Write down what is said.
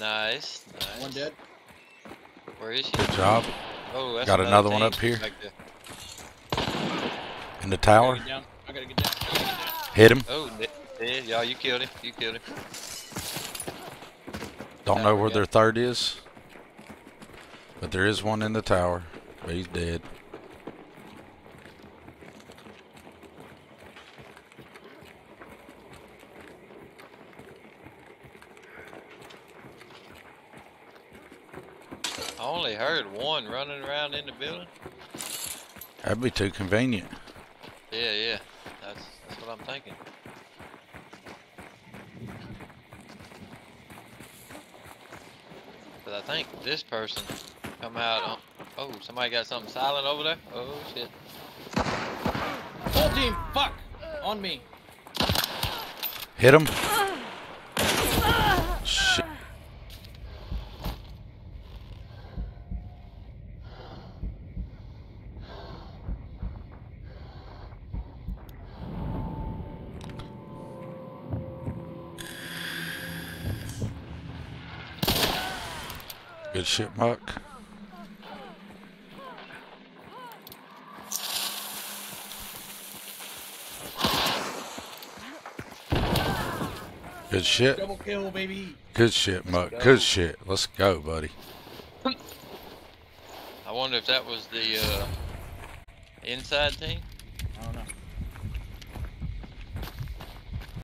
Nice, nice. One dead. Where is he? Good job. Oh, that's got another one up here. In the tower. I gotta get down. Hit him. Oh, yeah, you killed him. You killed him. Don't know where their third is, but there is one in the tower. But he's dead. I only heard one running around in the building. That'd be too convenient. Yeah, yeah. That's what I'm thinking. But I think this person come out on... Oh, somebody got something silent over there? Oh, shit. Whole team, fuck! On me. Hit him. Shit. Good shit, Muck. Good shit. Double kill, baby. Good shit, Muck. Good shit. Let's go, buddy. I wonder if that was the inside team.